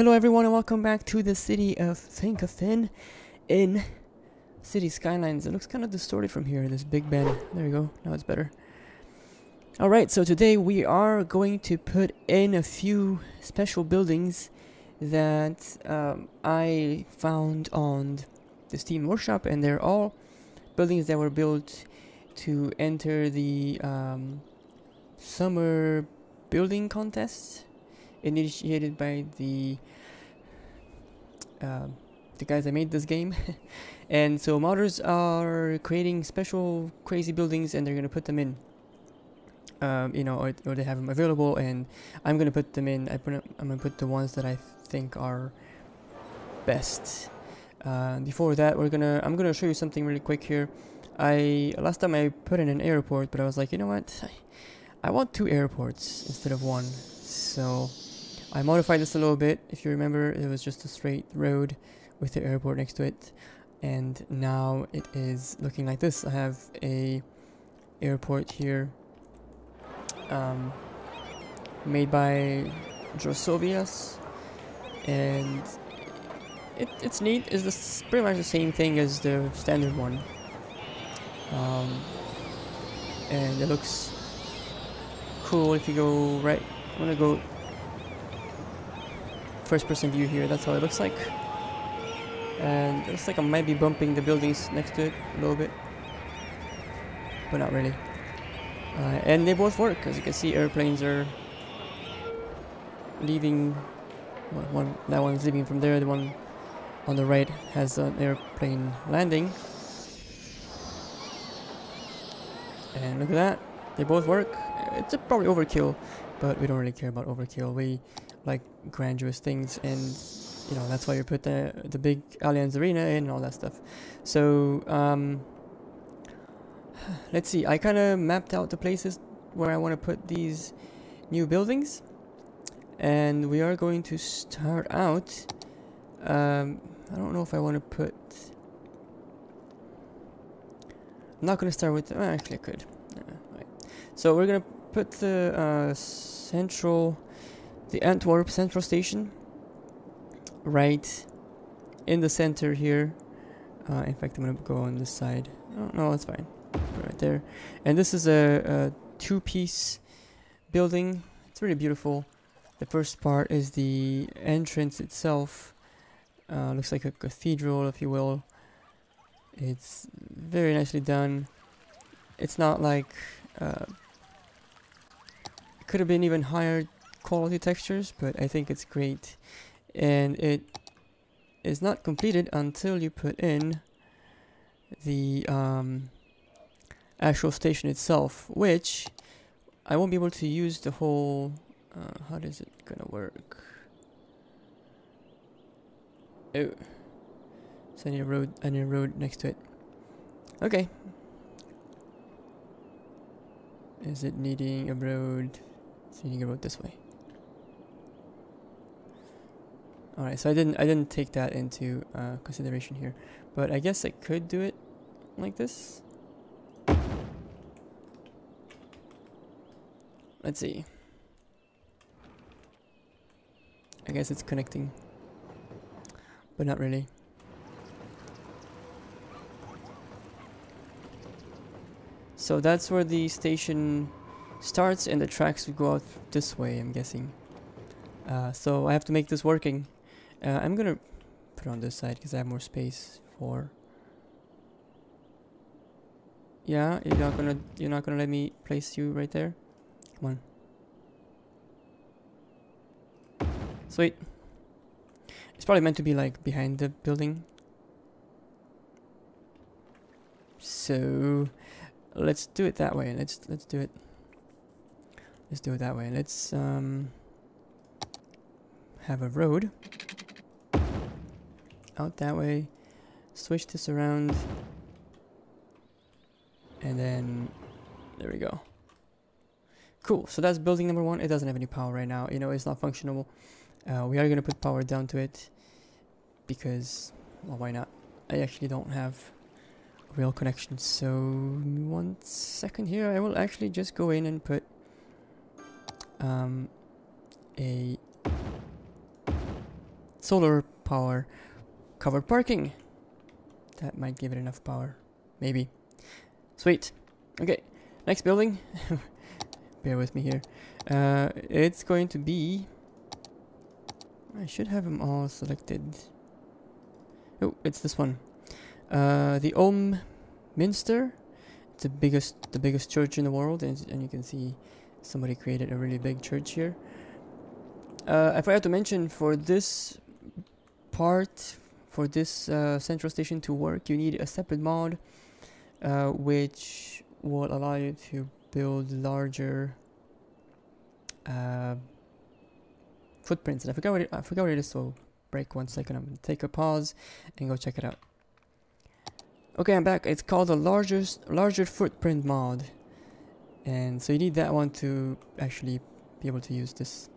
Hello everyone and welcome back to the city of Vinkeveen in Cities: Skylines. It looks kind of distorted from here, this big bend. There we go, now it's better. Alright, so today we are going to put in a few special buildings that I found on the Steam Workshop, and they're all buildings that were built to enter the summer building contests initiated by the guys that made this game. And so modders are creating special crazy buildings and they're gonna put them in, you know, or they have them available, and I'm gonna put them in. I'm gonna put the ones that I think are best. Before that, I'm gonna show you something really quick here. Last time I put in an airport, but I was like, you know what, I want two airports instead of one. So I modified this a little bit. If you remember, it was just a straight road with the airport next to it, and now it is looking like this. I have a airport here made by Drossovia's, and it's neat. It's pretty much the same thing as the standard one, and it looks cool. If you go right, I'm gonna go first person view here. That's how it looks like, and it looks like I might be bumping the buildings next to it a little bit, but not really. And they both work. As you can see, airplanes are leaving. That one's leaving from there. The one on the right has an airplane landing, and look at that. They both work. It's probably overkill, but we don't really care about overkill. We like grandiose things, and you know, that's why you put the big Allianz Arena in and all that stuff. So let's see. I kind of mapped out the places where I want to put these new buildings, and we are going to start out. I don't know if I want to put. I'm not going to start with. Actually, I could. Right. So we're gonna put the Antwerp Central Station right in the center here. In fact, I'm gonna go on this side. Oh, no, that's fine. Right there. And this is a two-piece building. It's really beautiful. The first part is the entrance itself. Looks like a cathedral, if you will. It's very nicely done. It's not like it could have been even higher quality textures, but I think it's great, and it is not completed until you put in the actual station itself, which I won't be able to use the whole. How does it gonna work? Oh, so I need a road. I need a road next to it. Okay. Is it needing a road? It's needing a road this way. All right, so I didn't take that into consideration here, but I guess I could do it like this. Let's see. I guess it's connecting, but not really. So that's where the station starts, and the tracks would go out this way, I'm guessing. So I have to make this working. I'm gonna put it on this side because I have more space for. Yeah, you're not gonna let me place you right there. Come on. Sweet. It's probably meant to be like behind the building. So. Let's do it that way. Let's do it that way. Let's have a road out that way. Switch this around, and then there we go. Cool. So that's building number one. It doesn't have any power right now. You know, it's not functional. We are gonna put power down to it because, well, why not? I actually don't have real connection, so 1 second here. I will actually just go in and put solar power, covered parking. That might give it enough power, maybe. Sweet. Okay, next building. Bear with me here. It's going to be... I should have them all selected. Oh, it's this one. The Ulm Minster. It's the biggest church in the world, and you can see somebody created a really big church here. I forgot to mention, for this part, for this central station to work, you need a separate mod which will allow you to build larger footprints. And I forgot what it is, so break 1 second. I'm gonna take a pause and go check it out. Okay, I'm back. It's called the larger footprint mod, and so you need that one to actually be able to use this.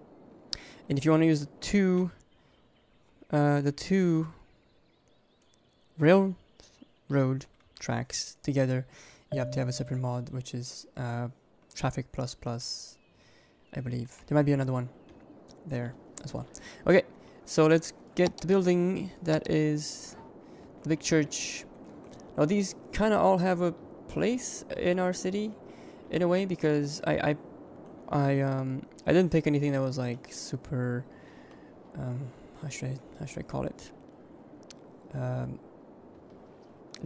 And if you want to use the two railroad tracks together, you have to have a separate mod, which is Traffic Plus Plus, I believe. There might be another one there as well. Okay, so let's get the building that is the big church. Now these kind of all have a place in our city, in a way, because I didn't pick anything that was like super. How should I call it? That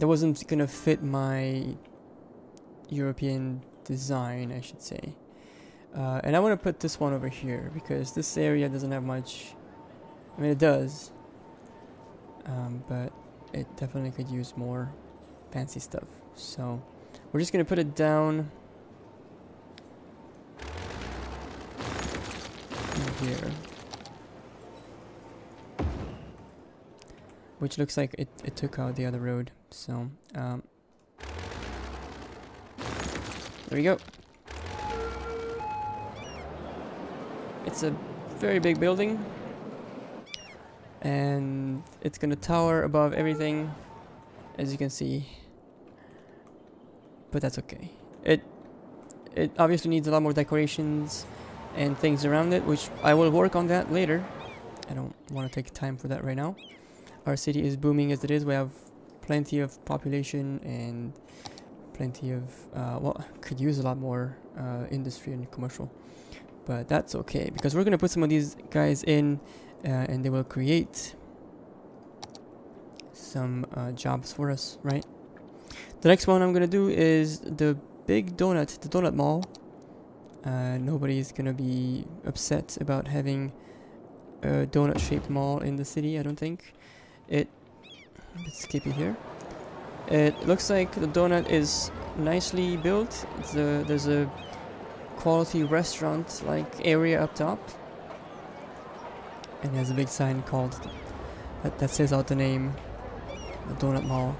wasn't gonna fit my European design, I should say. And I want to put this one over here because this area doesn't have much. I mean, it does, but it definitely could use more fancy stuff. So we're just gonna put it down here, which looks like it took out the other road. So there we go. It's a very big building, and it's gonna tower above everything, as you can see, but that's okay. It obviously needs a lot more decorations and things around it, which I will work on that later. I don't want to take time for that right now. Our city is booming as it is. We have plenty of population and plenty of well, could use a lot more industry and commercial, but that's okay because we're gonna put some of these guys in and they will create some jobs for us, right? The next one I'm gonna do is the big donut, the Donut Mall. Nobody's gonna be upset about having a donut-shaped mall in the city, I don't think. Let's skip it here. It looks like the donut is nicely built. There's a quality restaurant-like area up top, and there's a big sign called that says out the name, the Donut Mall.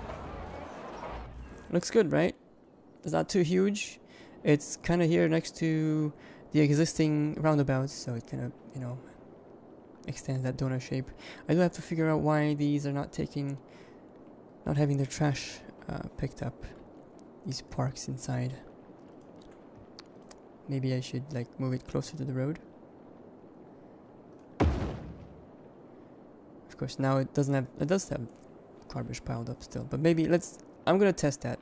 Looks good, right? It's not too huge. It's kind of here next to the existing roundabouts, so it kind of, you know, extends that donut shape. I do have to figure out why these are not having their trash picked up. These parks inside. Maybe I should like move it closer to the road. Of course, now it does have garbage piled up still, but maybe I'm gonna test that.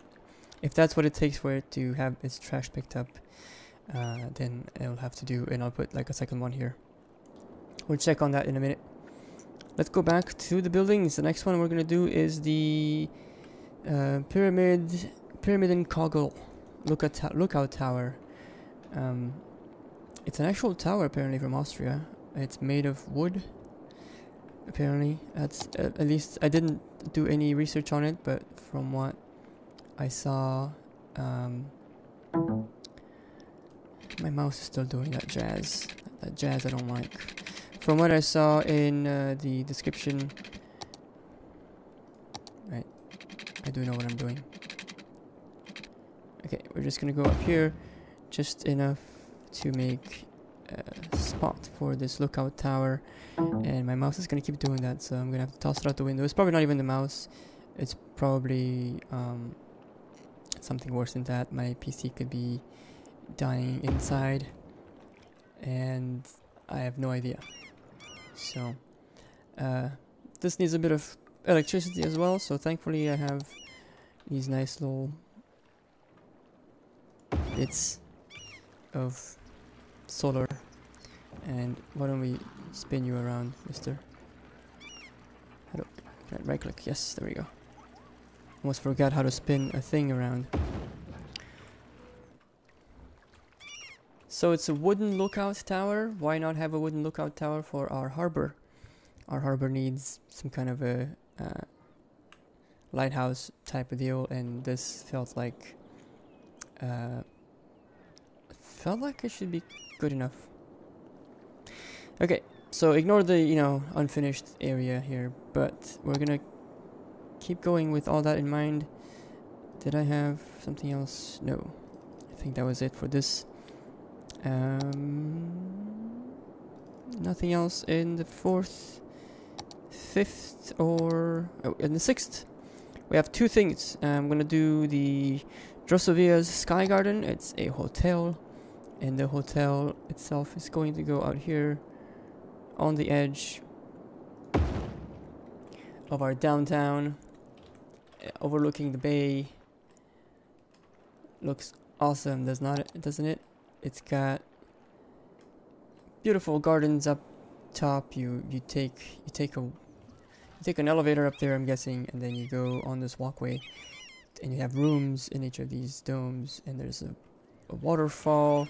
If that's what it takes for it to have its trash picked up, then it'll have to do, and I'll put like a second one here. We'll check on that in a minute. Let's go back to the buildings. The next one we're gonna do is the pyramid and coggle lookout tower. It's an actual tower apparently from Austria. It's made of wood. Apparently, that's at least I didn't do any research on it, but from what I saw, my mouse is still doing that jazz I don't like. From what I saw in the description, right, I do know what I'm doing. Okay, we're just gonna go up here, just enough to make a spot for this lookout tower, and my mouse is gonna keep doing that, so I'm gonna have to toss it out the window. It's probably not even the mouse, it's probably, something worse than that. My PC could be dying inside, and I have no idea. So This needs a bit of electricity as well, so thankfully I have these nice little bits of solar. And why don't we spin you around, mister? How do I right click? Yes, there we go. Almost forgot how to spin a thing around. So it's a wooden lookout tower. Why not have a wooden lookout tower for our harbor? Our harbor needs some kind of a lighthouse type of deal, and this felt like it should be good enough. Okay, so ignore the, you know, unfinished area here, but we're gonna keep going with all that in mind. Did I have something else? No, I think that was it for this. Nothing else in the 4th, 5th, or in the 6th. We have two things. I'm gonna do the Drossovia's Sky Garden. It's a hotel, and the hotel itself is going to go out here on the edge of our downtown, overlooking the bay. Looks awesome, doesn't it? It's got beautiful gardens up top. You take an elevator up there, I'm guessing, and then you go on this walkway, and you have rooms in each of these domes, and there's a waterfall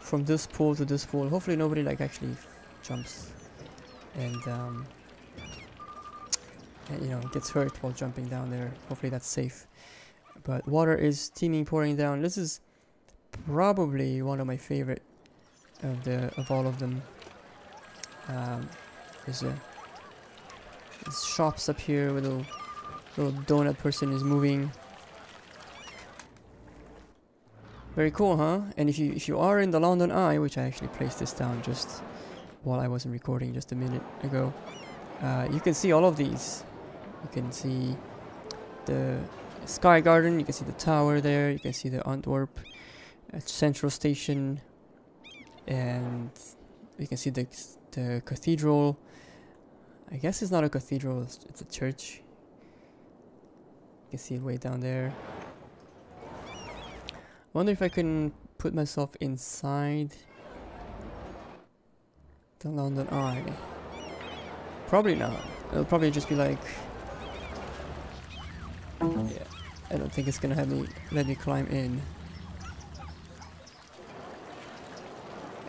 from this pool to this pool. Hopefully nobody like actually jumps and you know, gets hurt while jumping down there. Hopefully that's safe. But water is teeming, pouring down. This is probably one of my favorite of all of them. There's shops up here where the little donut person is moving. Very cool, huh? And if you are in the London Eye, which I actually placed this down just while I wasn't recording just a minute ago, you can see all of these. You can see the Sky Garden, you can see the tower there, you can see the Antwerp Central Station, and you can see the cathedral. I guess it's not a cathedral, it's a church. You can see it way down there. I wonder if I can put myself inside the London Eye. Probably not. It'll probably just be like, yeah, I don't think it's gonna let me climb in.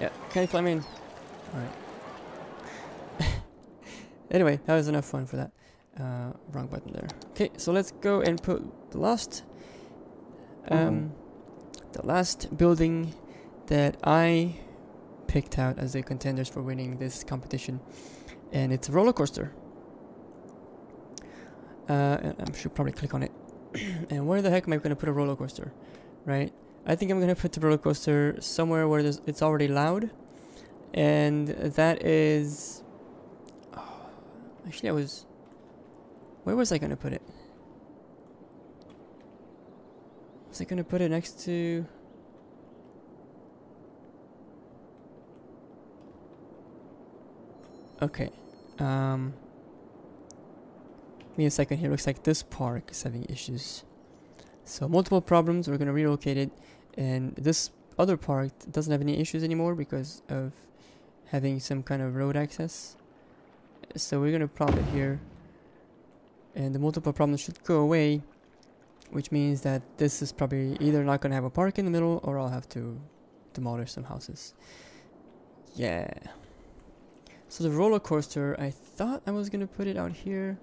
Yeah, can I climb in? Alright. Anyway, that was enough fun for that. Wrong button there. Okay, so let's go and put the last The last building that I picked out as the contenders for winning this competition, and it's a roller coaster. I should probably click on it. And where the heck am I going to put a roller coaster, right? I think I'm going to put the roller coaster somewhere where it's already loud, and that is... Oh, actually, where was I going to put it? Was I going to put it next to... Okay. Give me a second here. Looks like this park is having issues. So multiple problems. We're going to relocate it. And this other park doesn't have any issues anymore because of having some kind of road access. So we're going to plop it here. And the multiple problems should go away, which means that this is probably either not going to have a park in the middle, or I'll have to demolish some houses. Yeah. So the roller coaster, I thought I was going to put it out here,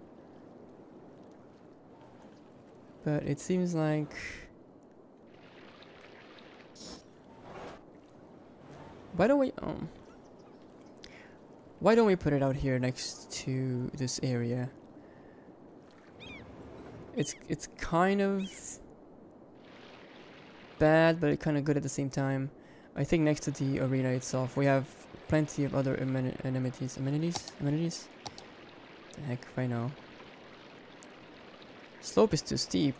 but it seems like... Why don't we put it out here next to this area? It's kind of bad, but it's kind of good at the same time. I think next to the arena itself, we have plenty of other amenities. The heck if I know. Slope is too steep.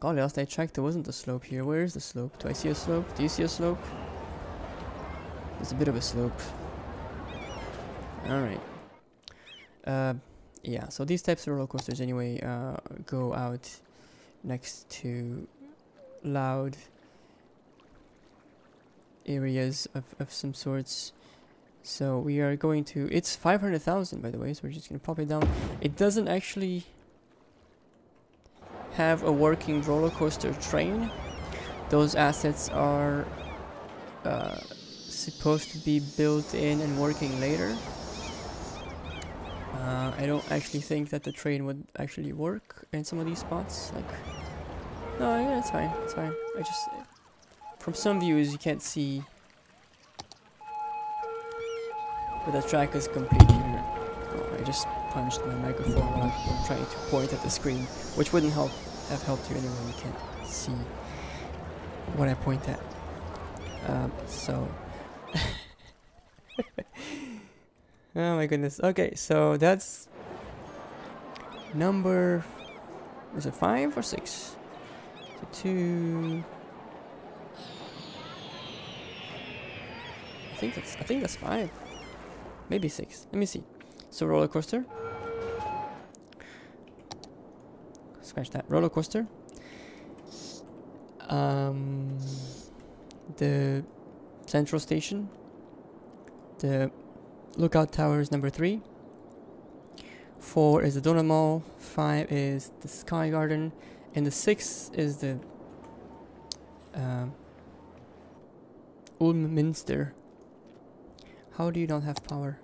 Golly, last I checked, there wasn't a slope here. Where is the slope? Do I see a slope? Do you see a slope? There's a bit of a slope. All right. Yeah, so these types of roller coasters anyway go out next to loud areas of some sorts. So we are going to, it's 500,000 by the way, so we're just going to pop it down. It doesn't actually have a working roller coaster train. Those assets are supposed to be built in and working later. I don't actually think that the train would actually work in some of these spots. Like, no, yeah, it's fine, it's fine. I just, from some views you can't see where the track is completely. Oh, I just punched my microphone while I'm trying to point at the screen, which wouldn't have helped you anyway. You can't see what I point at. So. Oh my goodness. Okay, so that's number, is it 5 or 6? So 2. I think that's 5. Maybe 6. Let me see. So roller coaster. Scratch that. Roller coaster. The central station. The Lookout Tower is number 3. 4 is the Donut Mall. 5 is the Sky Garden, and the 6 is the Ulm Minster. How do you not have power?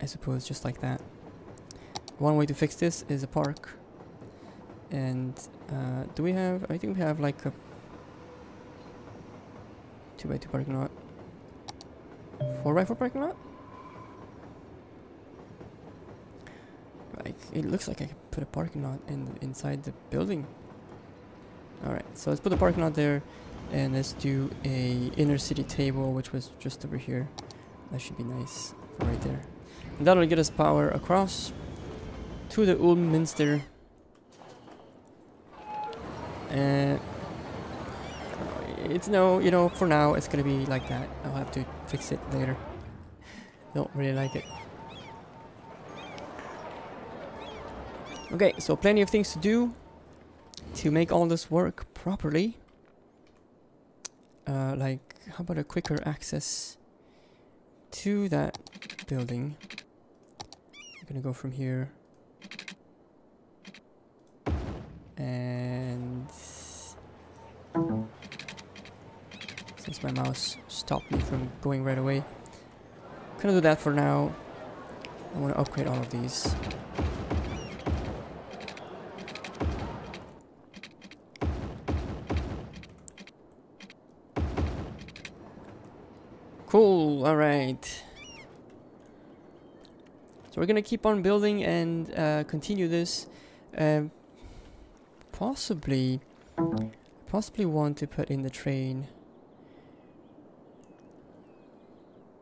I suppose just like that. One way to fix this is a park. And do we have? I think we have like a 2x2 parking lot. 4x4 parking lot? Like, it looks like I could put a parking lot inside the building. Alright, so let's put the parking lot there, and let's do a inner city table, which was just over here. That should be nice, right there. And that'll get us power across to the Ulm Minster. And it's no, you know, for now it's gonna be like that. I'll have to fix it later. Don't really like it. Okay, so plenty of things to do to make all this work properly. Like, how about a quicker access to that building? I'm gonna go from here. And since my mouse stopped me from going right away, I'm gonna do that for now. I want to upgrade all of these. Cool, alright. So we're gonna keep on building and continue this. Possibly want to put in the train.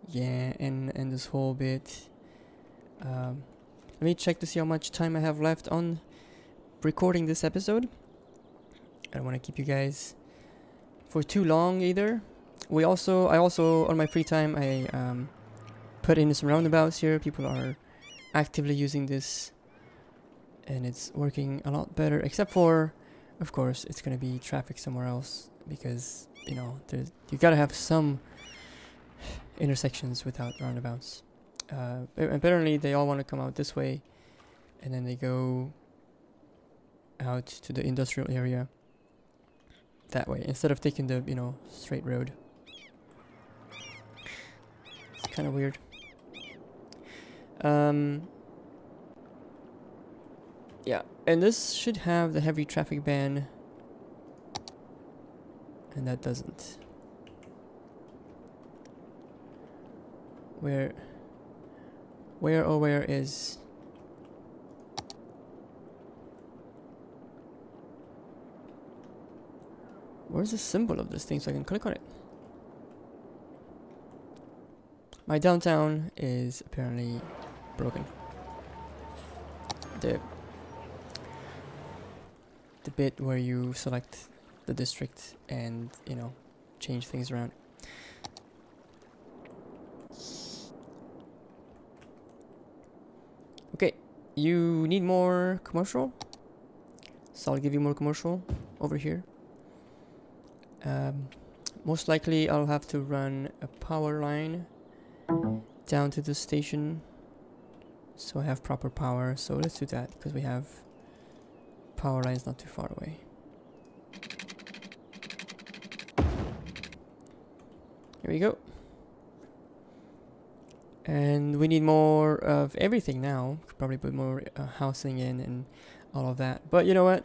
Yeah, and this whole bit. Let me check to see how much time I have left on recording this episode. I don't want to keep you guys for too long either. I also on my free time I put in some roundabouts here. People are actively using this, and it's working a lot better. Except for, of course, it's gonna be traffic somewhere else, because you know you gotta have some intersections without roundabouts. Apparently they all want to come out this way, and then they go out to the industrial area that way instead of taking the, you know, straight road. It's kind of weird. Yeah, and this should have the heavy traffic ban, and that doesn't. Where is? Where's the symbol of this thing so I can click on it? My downtown is apparently broken. The bit where you select the district and, you know, change things around. You need more commercial, so I'll give you more commercial over here. Most likely I'll have to run a power line down to the station, so I have proper power. So let's do that, because we have power lines not too far away. Here we go. And we need more of everything now. Could probably put more housing in and all of that. But you know what?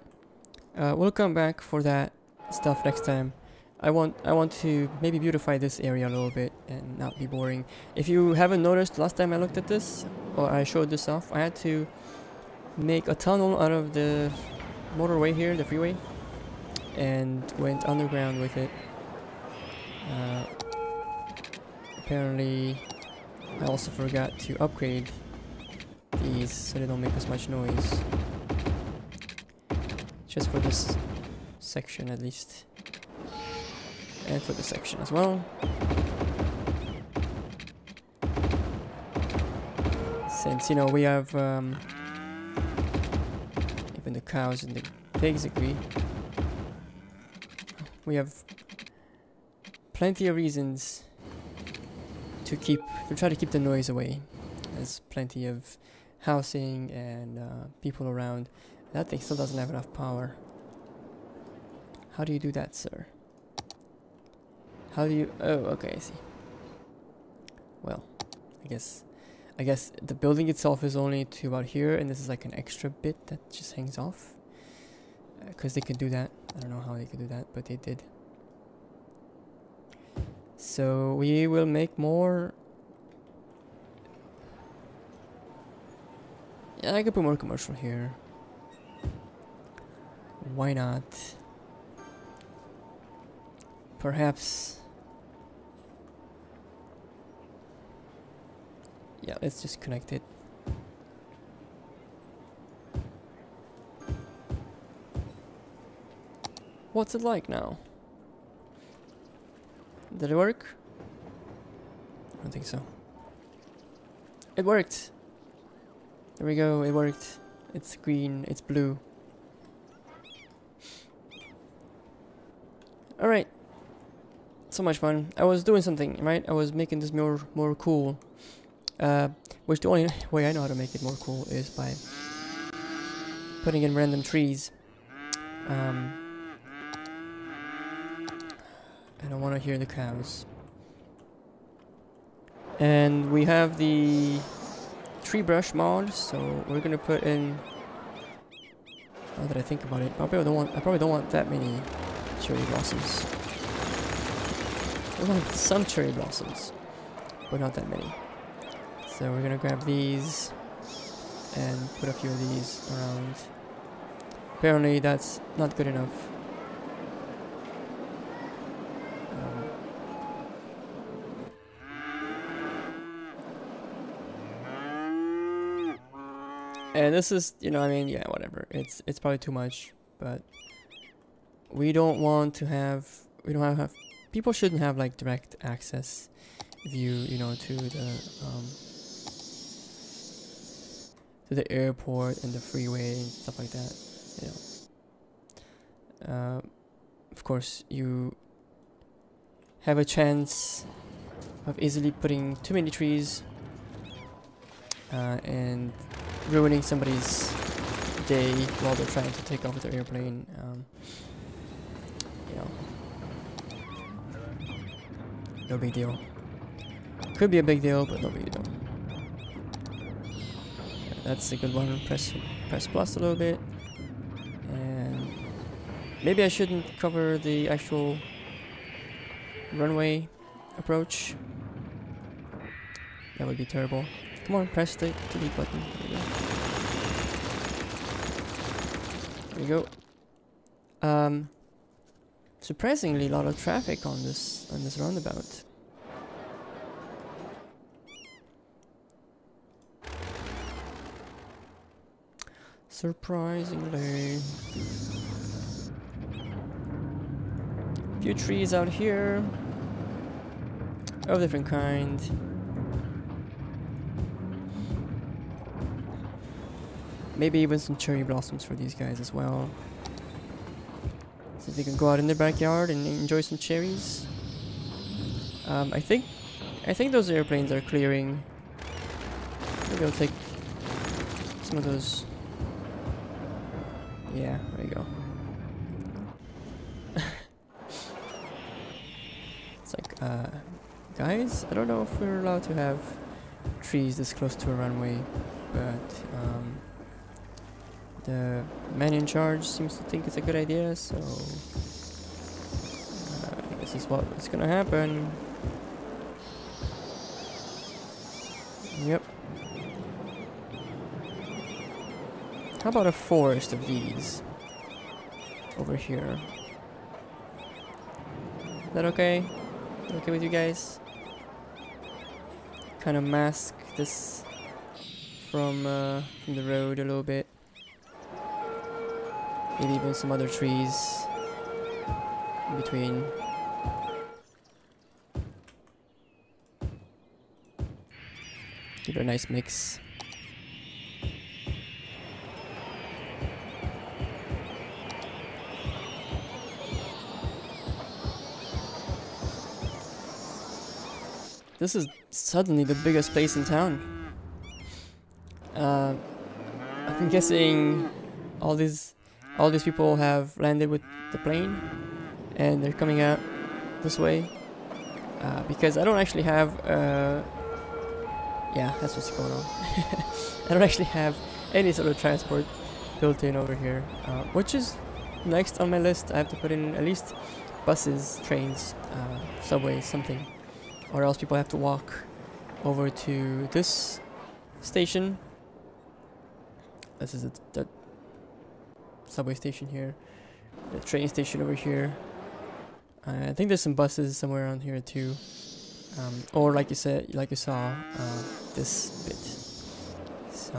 We'll come back for that stuff next time. I want to maybe beautify this area a little bit and not be boring. If you haven't noticed, last time I looked at this, or I showed this off, I had to make a tunnel out of the motorway here, the freeway, and went underground with it. Apparently, I also forgot to upgrade these so they don't make as much noise. Just for this section at least. And for this section as well. Since, you know, we have even the cows and the pigs agree. We have plenty of reasons to try to keep the noise away. There's plenty of housing and people around. That thing still doesn't have enough power. How do you do that, sir? How do you? Oh, okay, I see. Well, I guess the building itself is only to about here, and this is like an extra bit that just hangs off. Because they could do that. I don't know how they could do that, but they did. So we will make more. Yeah, I could put more commercial here. Why not? Perhaps. Yeah, let's just connect it. What's it like now? Did it work? I don't think so. It worked! There we go, it worked. It's green, it's blue. Alright. So much fun. I was doing something, right? I was making this more cool. Which the only way I know how to make it more cool is by putting in random trees. I don't want to hear the cows. And we have the tree brush mod, so we're gonna put in. Now that I think about it, I probably don't want that many cherry blossoms. I want some cherry blossoms, but not that many. So we're gonna grab these and put a few of these around. Apparently, that's not good enough. And this is, you know, I mean, yeah, whatever. It's probably too much, but we don't want to have, people shouldn't have like direct access view, you know, to the airport and the freeway and stuff like that, you know. Of course, you have a chance of easily putting too many trees and ruining somebody's day while they're trying to take off with their airplane. You know, no big deal. Could be a big deal, but no big deal. Yeah, that's a good one. Press plus a little bit, and maybe I shouldn't cover the actual runway approach. That would be terrible. Come on, press the delete button. There we go. Surprisingly, a lot of traffic on this roundabout. Surprisingly, a few trees out here of different kind. Maybe even some cherry blossoms for these guys as well. So they can go out in their backyard and enjoy some cherries. I think those airplanes are clearing. Maybe I'll take some of those. Yeah, there you go. It's like, guys, I don't know if we're allowed to have trees this close to a runway, but the man in charge seems to think it's a good idea, so this is what's gonna happen. Yep. How about a forest of these over here? Is that okay? Okay with you guys? Kind of mask this from the road a little bit. Maybe even some other trees in between. Give it a nice mix. This is suddenly the biggest place in town. I'm guessing all these people have landed with the plane and they're coming out this way, because I don't actually have yeah, that's what's going on. I don't actually have any sort of transport built in over here, which is next on my list. I have to put in at least buses, trains, subways, something. Or else people have to walk over to this station. This is the subway station here, the train station over here. I think there's some buses somewhere around here too, or like you said, like you saw, this bit. So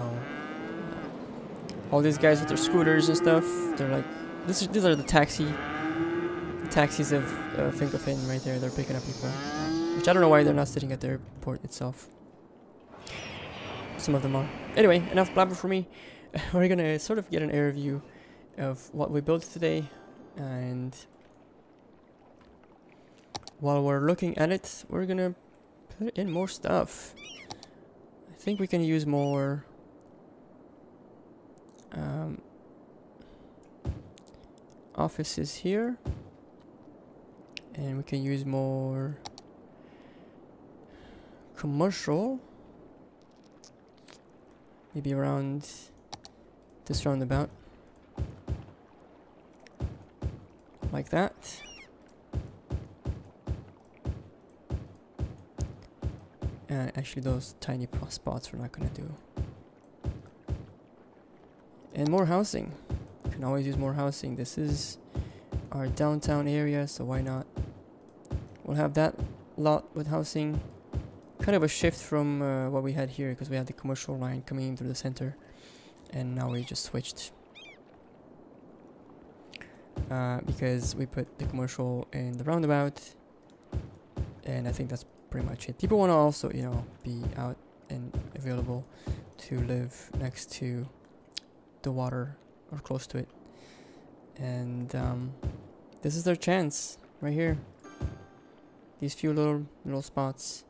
all these guys with their scooters and stuff, they're like, these are the taxis of Vinkeveen right there. They're picking up people. Which I don't know why they're not sitting at the airport itself. Some of them are. Anyway, enough blabber for me. We're gonna sort of get an air view of what we built today, and while we're looking at it, we're gonna put in more stuff. I think we can use more offices here, and we can use more commercial, maybe around this roundabout, like that. And actually those tiny spots we're not gonna do. And more housing. You can always use more housing. This is our downtown area, so why not? We'll have that lot with housing. Kind of a shift from what we had here, because we had the commercial line coming in through the center, and now we just switched because we put the commercial in the roundabout, and I think that's pretty much it. People want to also, you know, be out and available to live next to the water or close to it, and this is their chance right here. These few little spots.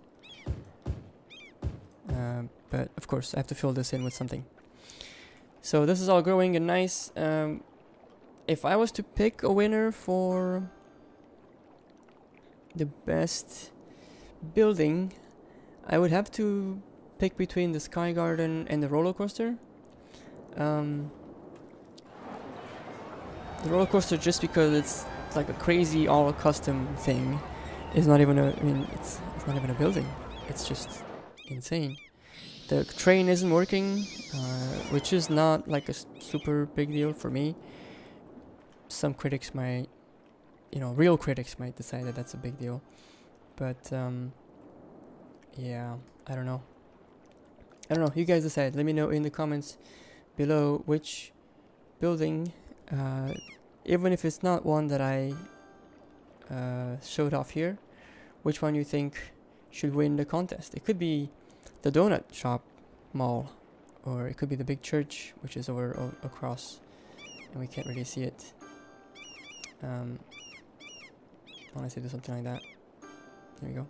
But of course I have to fill this in with something. So this is all growing and nice. If I was to pick a winner for the best building, I would have to pick between the Sky Garden and the roller coaster. The roller coaster, just because it's like a crazy all custom thing, is not even a, I mean, it's not even a building. It's just insane. The train isn't working, which is not like a super big deal for me. Some critics might, you know, real critics might decide that that's a big deal, but yeah, I don't know. You guys decide. Let me know in the comments below which building, even if it's not one that I showed off here, which one you think should win the contest. It could be the Donut Mall, Or it could be the big church, which is over across, and we can't really see it. I want to do something like that. There we go.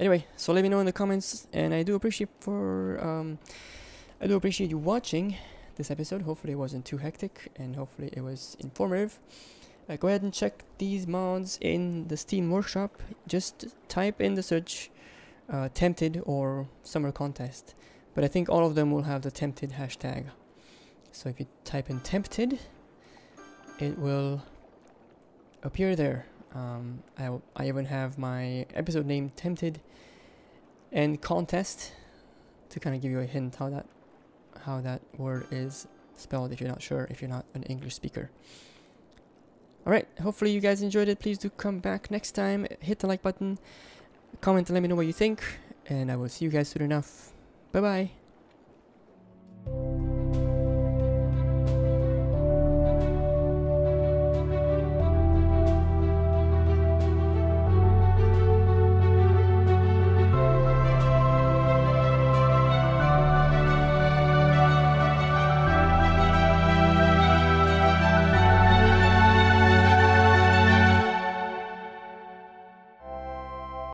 Anyway, so let me know in the comments, and I do appreciate I do appreciate you watching this episode. Hopefully it wasn't too hectic, and hopefully it was informative. Go ahead and check these mods in the Steam Workshop. Just type in the search Tempted or Summer Contest, but I think all of them will have the Tempted hashtag. So if you type in Tempted, it will appear there. I even have my episode name, Tempted, and Contest, to kind of give you a hint how that word is spelled if you're not sure, if you're not an English speaker. Alright, hopefully you guys enjoyed it. Please do come back next time, hit the like button, comment and let me know what you think, and I will see you guys soon enough. Bye-bye!